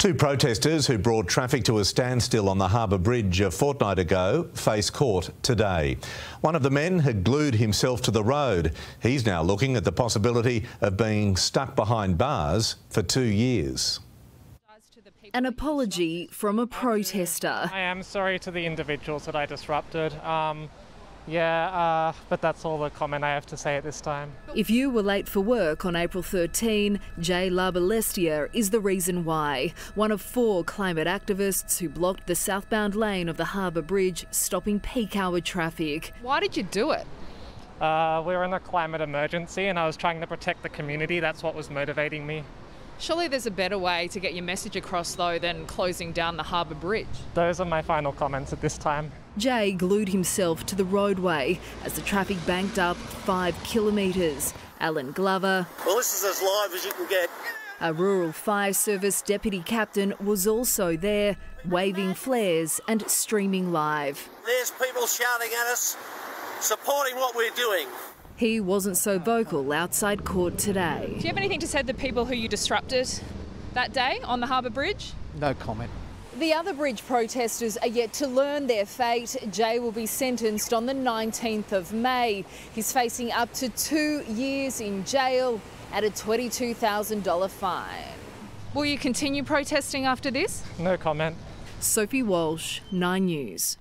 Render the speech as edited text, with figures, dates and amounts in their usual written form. Two protesters who brought traffic to a standstill on the Harbour Bridge a fortnight ago face court today. One of the men had glued himself to the road. He's now looking at the possibility of being stuck behind bars for 2 years. An apology from a protester. I am sorry to the individuals that I disrupted. But that's all the comment I have to say at this time. If you were late for work on April 13, Jay Labalestia is the reason why. One of four climate activists who blocked the southbound lane of the Harbour Bridge, stopping peak hour traffic. Why did you do it? We were in a climate emergency and I was trying to protect the community. That's what was motivating me. Surely there's a better way to get your message across, though, than closing down the Harbour Bridge. Those are my final comments at this time. Jay glued himself to the roadway as the traffic banked up 5 kilometres. Alan Glover. Well, this is as live as you can get. A rural fire service deputy captain was also there, waving flares and streaming live. There's people shouting at us, supporting what we're doing. He wasn't so vocal outside court today. Do you have anything to say to the people who you disrupted that day on the Harbour Bridge? No comment. The other bridge protesters are yet to learn their fate. Jay will be sentenced on the 19th of May. He's facing up to 2 years in jail and a $22,000 fine. Will you continue protesting after this? No comment. Soapy Walsh, 9 News.